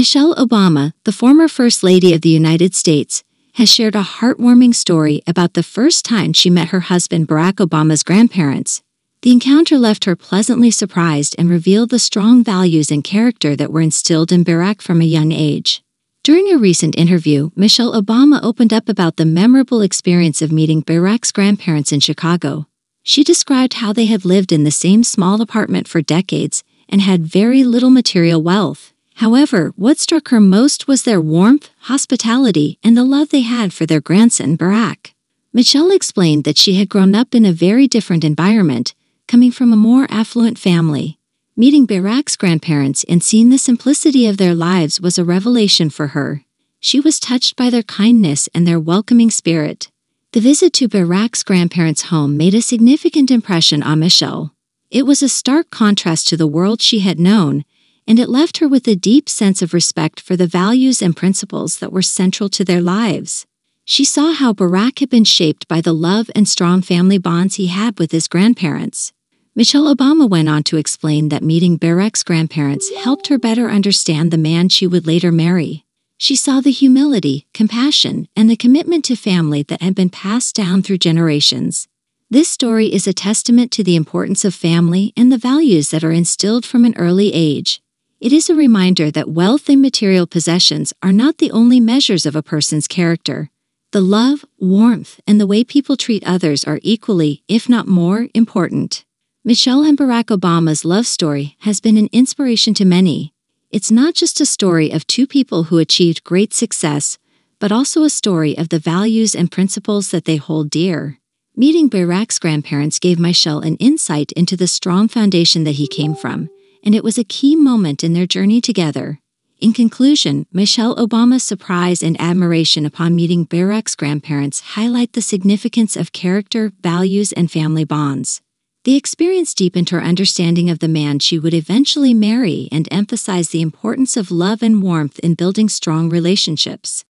Michelle Obama, the former First Lady of the United States, has shared a heartwarming story about the first time she met her husband Barack Obama's grandparents. The encounter left her pleasantly surprised and revealed the strong values and character that were instilled in Barack from a young age. During a recent interview, Michelle Obama opened up about the memorable experience of meeting Barack's grandparents in Chicago. She described how they had lived in the same small apartment for decades and had very little material wealth. However, what struck her most was their warmth, hospitality, and the love they had for their grandson, Barack. Michelle explained that she had grown up in a very different environment, coming from a more affluent family. Meeting Barack's grandparents and seeing the simplicity of their lives was a revelation for her. She was touched by their kindness and their welcoming spirit. The visit to Barack's grandparents' home made a significant impression on Michelle. It was a stark contrast to the world she had known, and it left her with a deep sense of respect for the values and principles that were central to their lives. She saw how Barack had been shaped by the love and strong family bonds he had with his grandparents. Michelle Obama went on to explain that meeting Barack's grandparents helped her better understand the man she would later marry. She saw the humility, compassion, and the commitment to family that had been passed down through generations. This story is a testament to the importance of family and the values that are instilled from an early age. It is a reminder that wealth and material possessions are not the only measures of a person's character. The love, warmth, and the way people treat others are equally, if not more, important. Michelle and Barack Obama's love story has been an inspiration to many. It's not just a story of two people who achieved great success, but also a story of the values and principles that they hold dear. Meeting Barack's grandparents gave Michelle an insight into the strong foundation that he came from, and it was a key moment in their journey together. In conclusion, Michelle Obama's surprise and admiration upon meeting Barack's grandparents highlight the significance of character, values, and family bonds. The experience deepened her understanding of the man she would eventually marry and emphasized the importance of love and warmth in building strong relationships.